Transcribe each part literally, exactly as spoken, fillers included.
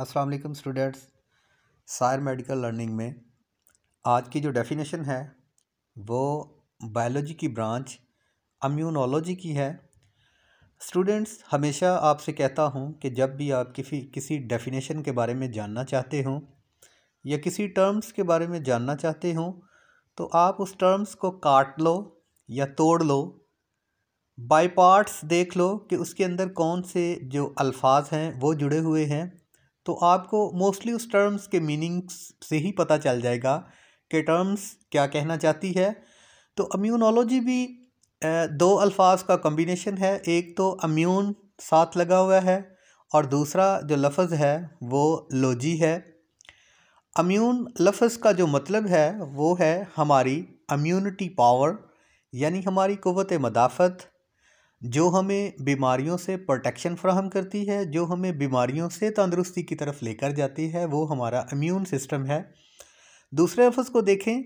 अस्सलाम वालेकुम students. Sair medical learning में आज की जो डेफिनेशन है वो बायोलॉजी की ब्रांच इम्यूनोलॉजी की है। स्टूडेंट्स, हमेशा आपसे कहता हूं कि जब भी आप किसी किसी डेफिनेशन के बारे में जानना चाहते हों या किसी टर्म्स के बारे में जानना चाहते हों तो आप उस टर्म्स को काट लो या तोड़ लो, बाय पार्ट्स देख लो कि उसके अंदर कौन से जो अल्फाज हैं वो जुड़े हुए हैं, तो आपको मोस्टली उस टर्म्स के मीनिंग्स से ही पता चल जाएगा कि टर्म्स क्या कहना चाहती है। तो इम्यूनोलॉजी भी दो अल्फाज का कम्बिनेशन है, एक तो इम्यून साथ लगा हुआ है और दूसरा जो लफ्ज़ है वो लॉजी है। इम्यून लफ्ज़ का जो मतलब है वो है हमारी इम्यूनिटी पावर, यानी हमारी क़ुव्वत मदाफ़त जो हमें बीमारियों से प्रोटेक्शन फ़राहम करती है, जो हमें बीमारियों से तंदुरुस्ती की तरफ लेकर जाती है, वो हमारा इम्यून सिस्टम है। दूसरे लफ्ज़ को देखें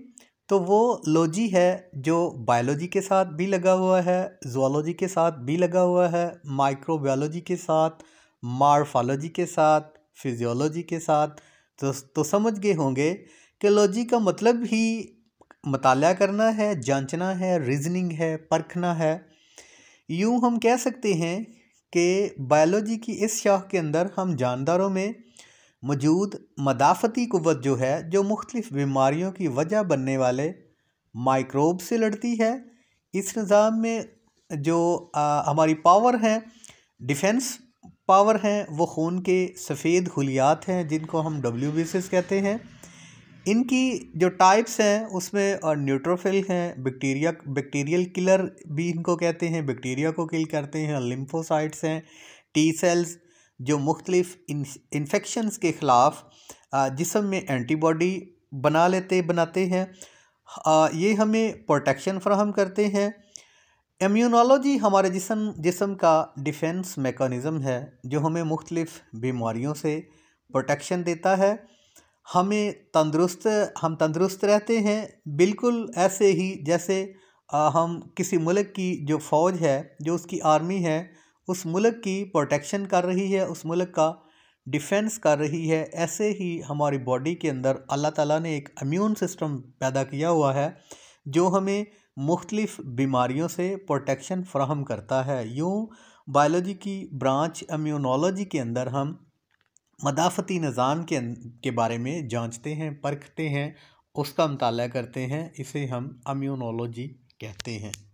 तो वो लॉजी है जो बायोलॉजी के साथ भी लगा हुआ है, ज़ूलॉजी के साथ भी लगा हुआ है, माइक्रोबायोलॉजी के साथ, मॉर्फोलॉजी के साथ, फिजियोलॉजी के साथ। तो, तो समझ गए होंगे कि लॉजी का मतलब ही मुताला करना है, जांचना है, रीजनिंग है, परखना है। यूँ हम कह सकते हैं कि बायोलॉजी की इस शाख के अंदर हम जानदारों में मौजूद मदाफ़ती क़ुव्वत जो है, जो मुख्तलिफ़ बीमारियों की वजह बनने वाले माइक्रोब से लड़ती है, इस निज़ाम में जो आ, हमारी पावर हैं, डिफेंस पावर हैं, वो खून के सफ़ेद खलियात हैं जिनको हम डब्ल्यू बी सी कहते हैं। इनकी जो टाइप्स हैं उसमें और न्यूट्रोफिल हैं, बैक्टीरिया बैक्टीरियल किलर भी इनको कहते हैं, बैक्टीरिया को किल करते हैं, लिम्फोसाइट्स हैं, टी सेल्स जो मुख्तलिफ़ इन्फेक्शंस के ख़िलाफ़ जिस्म में एंटीबॉडी बना लेते बनाते हैं, ये हमें प्रोटेक्शन फ़राहम करते हैं। इम्यूनोलॉजी हमारे जिस्म जिस्म का डिफेंस मेकानिज़म है जो हमें मुख्तलिफ़ बीमारियों से प्रोटेक्शन देता है, हमें तंदुरुस्त हम तंदुरुस्त रहते हैं, बिल्कुल ऐसे ही जैसे आ, हम किसी मुल्क की जो फ़ौज है, जो उसकी आर्मी है, उस मुल्क की प्रोटेक्शन कर रही है, उस मुल्क का डिफेंस कर रही है, ऐसे ही हमारी बॉडी के अंदर अल्लाह ताला ने एक इम्यून सिस्टम पैदा किया हुआ है जो हमें मुख्तलिफ़ बीमारियों से प्रोटेक्शन फ़राहम करता है। यूँ बायोलॉजी की ब्रांच इम्यूनोलॉजी के अंदर हम मदाफ़ती निज़ाम के के बारे में जांचते हैं, परखते हैं, उसका मुताला करते हैं, इसे हम इम्यूनोलॉजी कहते हैं।